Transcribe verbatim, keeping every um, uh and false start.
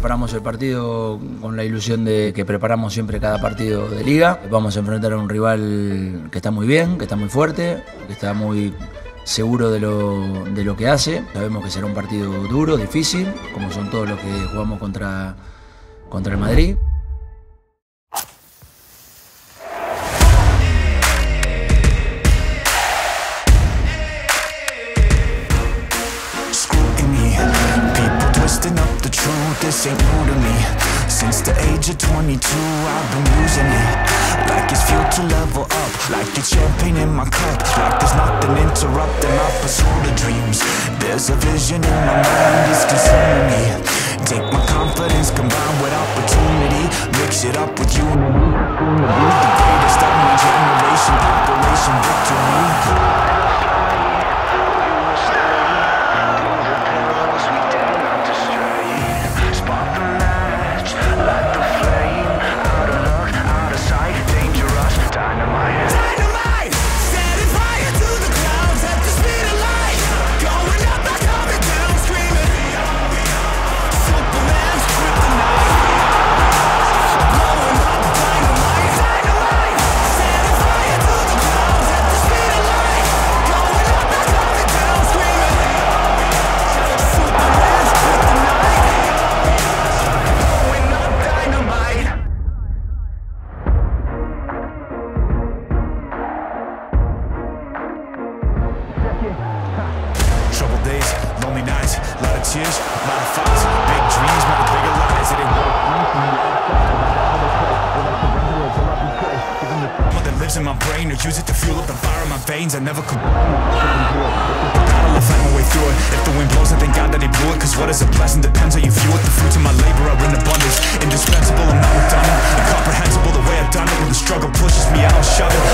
preparamos el partido con la ilusión de que preparamos siempre cada partido de liga. Vamos a enfrentar a un rival que está muy bien, que está muy fuerte, que está muy seguro de lo, de lo que hace. Sabemos que será un partido duro, difícil, como son todos los que jugamos contra, contra el Madrid. This ain't new to me. Since the age of twenty-two, I've been using it like it's fuel to level up, like it's champagne in my cup, like there's nothing interrupting my pursuit of dreams. There's a vision in my mind, it's consuming me. Take my confidence, combine with opportunity, mix it up with you. You're the greatest of my generation, Operation Victory. Troubled days, lonely nights, a lot of tears, a lot of fights, big dreams, but the bigger lies, it ain't worth it. That lives in my brain, or use it to fuel up the fire in my veins. I never could. Gotta fight my way through it. If the wind blows, I thank God that he blew it. Cause what is a blessing depends how you view it. The fruits of my labor are in abundance, indispensable, I'm not redundant, incomprehensible the way I've done it. When the struggle pushes me, I don't shove it.